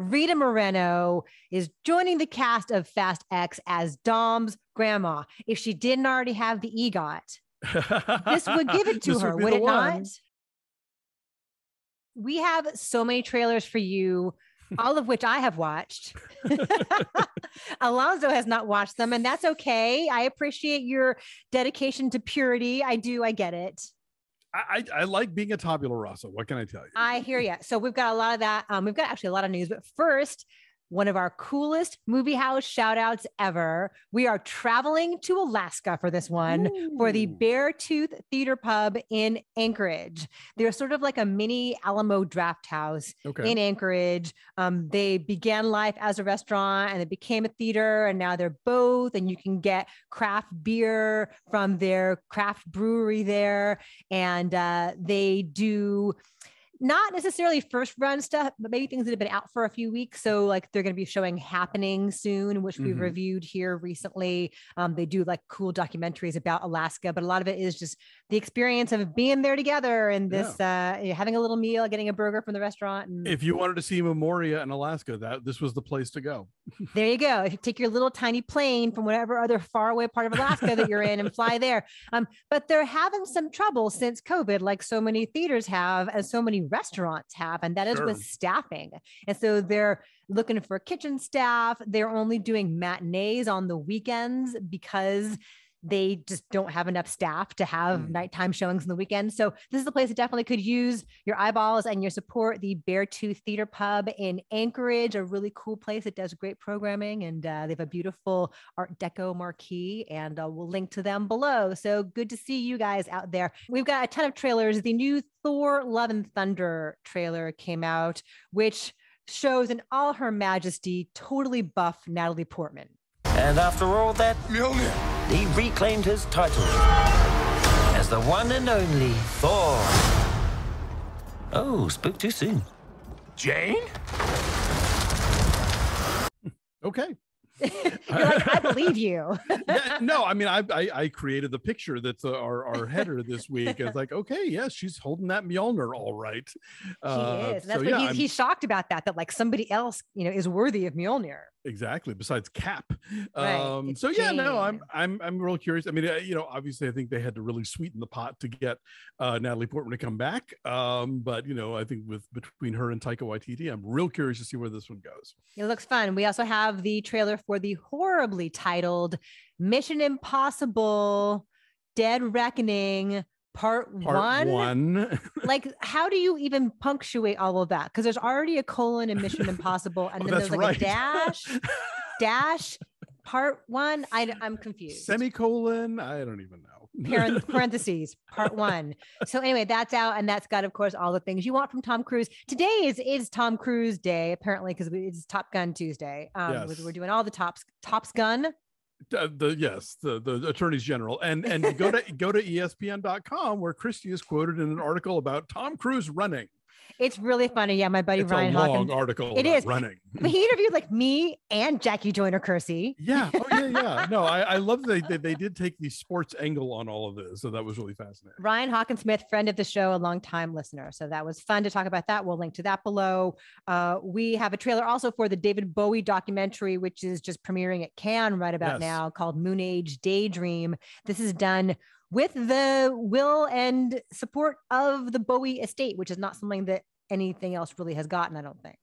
Rita Moreno is joining the cast of Fast X as Dom's grandma. If she didn't already have the EGOT, this would give it to her, would it not? We have so many trailers for you, all of which I have watched. Alonzo has not watched them, and that's okay. I appreciate your dedication to purity. I do. I get it. I like being a tabula rasa. What can I tell you? I hear you. So we've got a lot of that. We've got actually a lot of news, but first, one of our coolest movie house shout outs ever. We are traveling to Alaska for this one. Ooh. For the Bear Tooth Theater Pub in Anchorage. They're sort of like a mini Alamo Drafthouse in Anchorage. They began life as a restaurant and it became a theater, and now they're both, and you can get craft beer from their craft brewery there. And they do not necessarily first run stuff, but maybe things that have been out for a few weeks. So like they're going to be showing Happening soon, which we've reviewed here recently. They do like cool documentaries about Alaska, but a lot of it is just the experience of being there together and this, having a little meal, getting a burger from the restaurant. And if you wanted to see Memoria in Alaska, this was the place to go. There you go. If you take your little tiny plane from whatever other faraway part of Alaska that you're in and fly there. But they're having some trouble since COVID, like so many theaters have and so many restaurants have, and that is with staffing. And so they're looking for kitchen staff. They're only doing matinees on the weekends because they just don't have enough staff to have nighttime showings on the weekends. So this is a place that definitely could use your eyeballs and your support. The Bear Tooth Theater Pub in Anchorage, a really cool place that does great programming, and they have a beautiful Art Deco marquee, and we'll link to them below. So good to see you guys out there. We've got a ton of trailers. The new Thor: Love and Thunder trailer came out, which shows in all her majesty, totally buff Natalie Portman. And after all that, Mjolnir. He reclaimed his title as the one and only Thor. Oh, spoke too soon. Jane? Okay. You're like, I believe you. Yeah, no, I mean, I created the picture that's our header this week. It's like, okay, yes, she's holding that Mjolnir, all right. She is. That's so, what he's shocked about that like somebody else, is worthy of Mjolnir. Exactly. Besides Cap. Right. So yeah, no, I'm real curious. I mean, obviously, I think they had to really sweeten the pot to get Natalie Portman to come back. But I think between her and Taika Waititi, I'm real curious to see where this one goes. It looks fun. We also have the trailer for the horribly titled Mission: Impossible Dead Reckoning Part One. Like, how do you even punctuate all of that? Because there's already a colon in Mission Impossible, and then there's like a dash Part One. I'm confused. Semicolon. I don't even know. Parentheses Part One. So anyway, that's out, and that's got, of course, all the things you want from Tom Cruise. Today is Tom Cruise Day, apparently, because it's Top Gun Tuesday. Yes. We're doing all the Top's Gun. The attorneys general, and go to espn.com, where Christie is quoted in an article about Tom Cruise running. It's really funny. Yeah, my buddy Ryan Hockensmith. It's a long article. It is running. He interviewed like me and Jackie Joyner-Kersee. Yeah. Oh yeah, yeah. No, I love that they did take the sports angle on all of this, so that was really fascinating. Ryan Hockensmith, friend of the show, a longtime listener, so that was fun to talk about that. We'll link to that below. We have a trailer also for the David Bowie documentary, which is just premiering at Cannes right about now, called Moonage Daydream. This is done with the will and support of the Bowie estate, which is not something that anything else really has gotten, I don't think.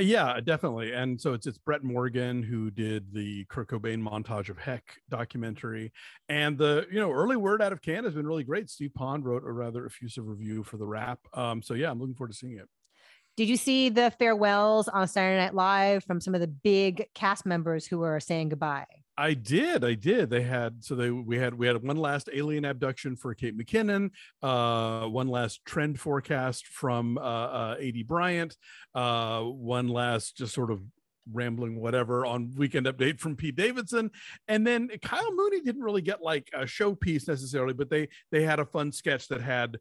Yeah, definitely. And so it's Brett Morgan, who did the Kurt Cobain Montage of Heck documentary, and the early word out of Cannes has been really great. Steve Pond wrote a rather effusive review for The Wrap. So yeah, I'm looking forward to seeing it. Did you see the farewells on Saturday Night Live from some of the big cast members who are saying goodbye? I did. We had one last alien abduction for Kate McKinnon, one last trend forecast from Aidy Bryant, one last just sort of rambling whatever on Weekend Update from Pete Davidson, and then Kyle Mooney didn't really get like a showpiece necessarily, but they had a fun sketch that had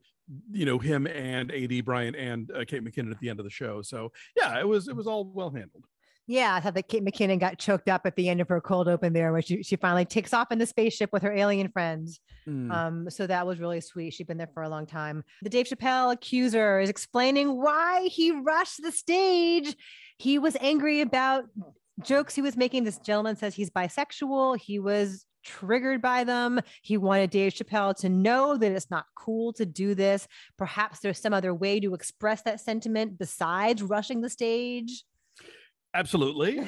him and Aidy Bryant and Kate McKinnon at the end of the show. So yeah, it was all well handled. Yeah, I thought that Kate McKinnon got choked up at the end of her cold open there, where she finally takes off in the spaceship with her alien friends. So that was really sweet. She'd been there for a long time. The Dave Chappelle accuser is explaining why he rushed the stage He was angry about jokes he was making. This gentleman says he's bisexual. He was triggered by them. He wanted Dave Chappelle to know that it's not cool to do this. Perhaps there's some other way to express that sentiment besides rushing the stage. Absolutely.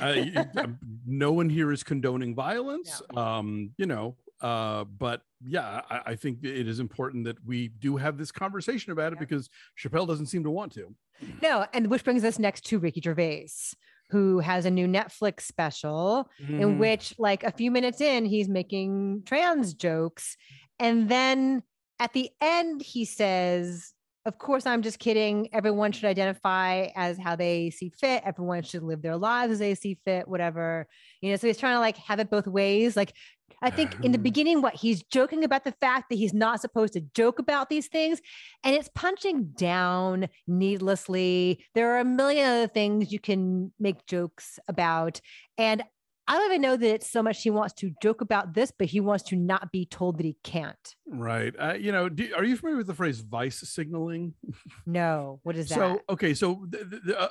No one here is condoning violence. No. But yeah, I think it is important that we do have this conversation about it because Chappelle doesn't seem to want to. No. And which brings us next to Ricky Gervais, who has a new Netflix special in which, like, a few minutes in, he's making trans jokes. And then at the end, he says, of course, I'm just kidding. Everyone should identify as how they see fit. Everyone should live their lives as they see fit, whatever. You know, so he's trying to, like, have it both ways. Like, I think in the beginning, what he's joking about the fact that he's not supposed to joke about these things, and it's punching down needlessly. There are a million other things you can make jokes about. And I don't even know that it's so much he wants to joke about this, but he wants to not be told that he can't. Right. Are you familiar with the phrase vice signaling? No. What is that? So, okay. So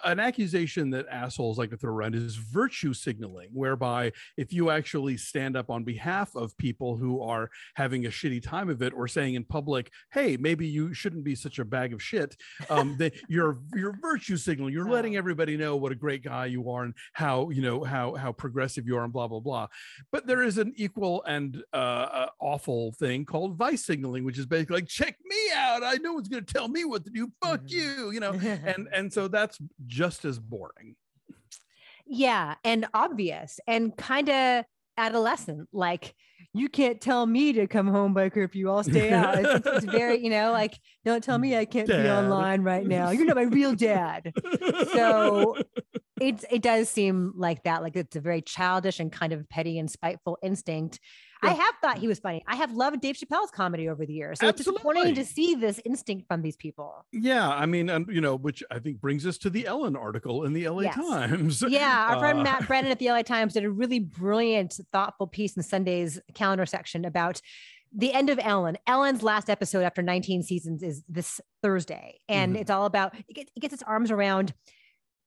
an accusation that assholes like to throw around is virtue signaling, whereby if you actually stand up on behalf of people who are having a shitty time of it, or saying in public, hey, maybe you shouldn't be such a bag of shit, that you're virtue signaling. You're letting everybody know what a great guy you are and how, you know, how progressive you are and blah, blah, blah. But there is an equal and awful thing called vice signaling, which is basically like, check me out. I know it's going to tell me what to do. Fuck you, you know? And so that's just as boring. Yeah. And obvious and kind of adolescent. Like, you can't tell me to come home by curfew. I'll stay out. It's very, you know, like, don't tell me I can't be online right now. You're not my real dad. So it does seem like that. Like, it's a very childish and kind of petty and spiteful instinct. Yeah. I have thought he was funny. I have loved Dave Chappelle's comedy over the years. So it's disappointing to see this instinct from these people. Yeah. I mean, which I think brings us to the Ellen article in the LA Times. Yeah. Our friend Matt Brennan at the LA Times did a really brilliant, thoughtful piece in Sunday's calendar section about the end of Ellen. Ellen's last episode after 19 seasons is this Thursday. And it's all about, it gets its arms around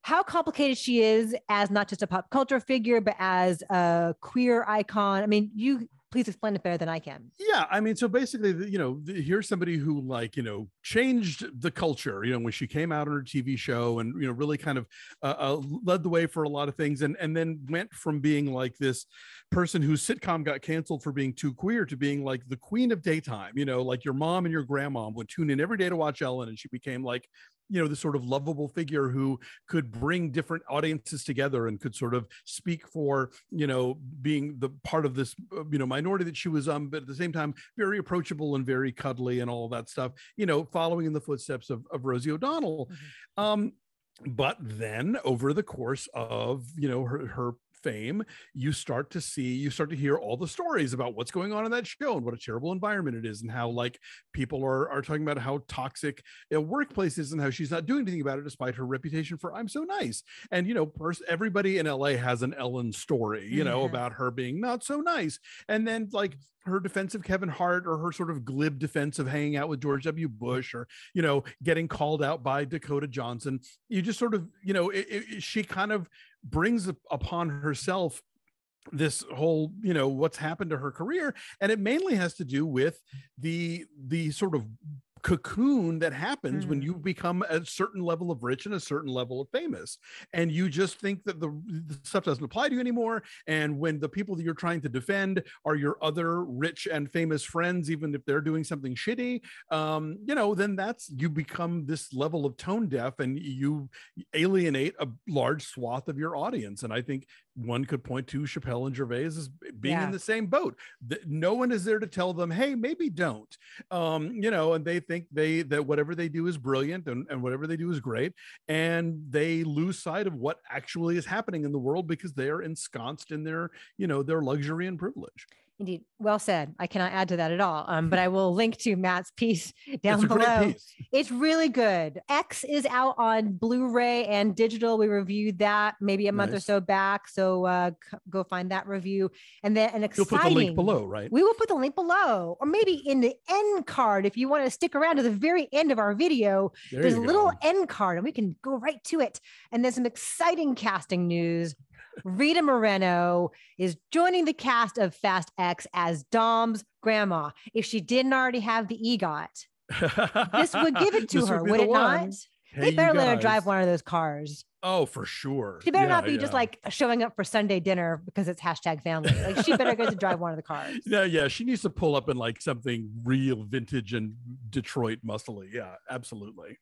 how complicated she is as not just a pop culture figure, but as a queer icon. I mean, please explain it better than I can. Yeah, I mean, so basically, you know, here's somebody who, like, you know, changed the culture, you know, when she came out on her TV show and, you know, really kind of led the way for a lot of things, and then went from being like this person whose sitcom got canceled for being too queer to being like the queen of daytime, you know, like your mom and your grandma would tune in every day to watch Ellen, and she became like, you know, the sort of lovable figure who could bring different audiences together and could sort of speak for, you know, being the part of this, you know, minority that she was but at the same time, very approachable and very cuddly and all that stuff, you know, following in the footsteps of Rosie O'Donnell. But then over the course of, you know, her fame, you start to hear all the stories about what's going on in that show and what a terrible environment it is, and how, like, people are talking about how toxic a workplace is and how she's not doing anything about it despite her reputation for I'm so nice. And, you know, everybody in LA has an Ellen story, you know, about her being not so nice. And then, like, her defense of Kevin Hart, or her sort of glib defense of hanging out with George W. Bush, or, you know, getting called out by Dakota Johnson. You just sort of, you know, she kind of brings upon herself this whole, you know, what's happened to her career. And it mainly has to do with the sort of cocoon that happens when you become a certain level of rich and a certain level of famous, and you just think that the stuff doesn't apply to you anymore. And when the people that you're trying to defend are your other rich and famous friends, even if they're doing something shitty, you know, then you become this level of tone deaf, and you alienate a large swath of your audience. And I think one could point to Chappelle and Gervais as being in the same boat. No one is there to tell them, hey, maybe don't, you know, and they think that whatever they do is brilliant, and whatever they do is great, and they lose sight of what actually is happening in the world because they are ensconced in their, you know, their luxury and privilege. Indeed. Well said. I cannot add to that at all. But I will link to Matt's piece down below. It's really good. X is out on Blu-ray and digital. We reviewed that maybe a month or so back. So go find that review. And then an exciting... You'll put the link below, right? We will put the link below, or maybe in the end card. If you want to stick around to the very end of our video, there's a little end card and we can go right to it. And there's some exciting casting news. Rita Moreno is joining the cast of Fast X as Dom's grandma. If she didn't already have the EGOT, this would give it to her, would it not? They better let her drive one of those cars. Oh, for sure. She better not be just like showing up for Sunday dinner because it's hashtag family. Like, she better get to drive one of the cars. Yeah, yeah. She needs to pull up in like something real vintage and Detroit muscly. Yeah, absolutely.